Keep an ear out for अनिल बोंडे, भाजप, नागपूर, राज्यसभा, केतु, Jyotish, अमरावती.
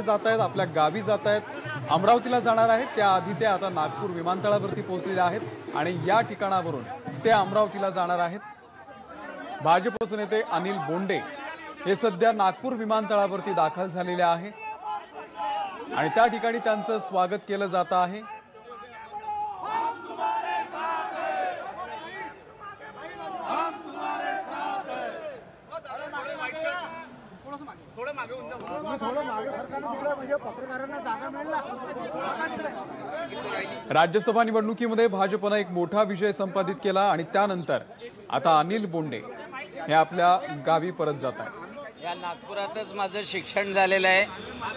जात आहेत, आपल्या गावी जात आहेत, अमरावतीला जाणार आहेत। त्याआधी ते आता नागपूर विमानतळावरती पोहोचलेले आहेत आणि या ठिकाणावरून ते अमरावतीला जाणार आहेत। भाजपचे नेते अनिल बोंडे हे सध्या नागपूर विमानतळावरती दाखल झालेले आहेत आणि त्या ठिकाणी त्यांचं स्वागत केलं जात आहे। राज्यसभा निवडणुकीमध्ये भाजपने एक मोठा विजय संपादित केला आणि त्यानंतर आता अनिल बोंडे हे आपल्या गावी परत जात आहेत। या नागपुरातच माझं शिक्षण झालेलं आहे।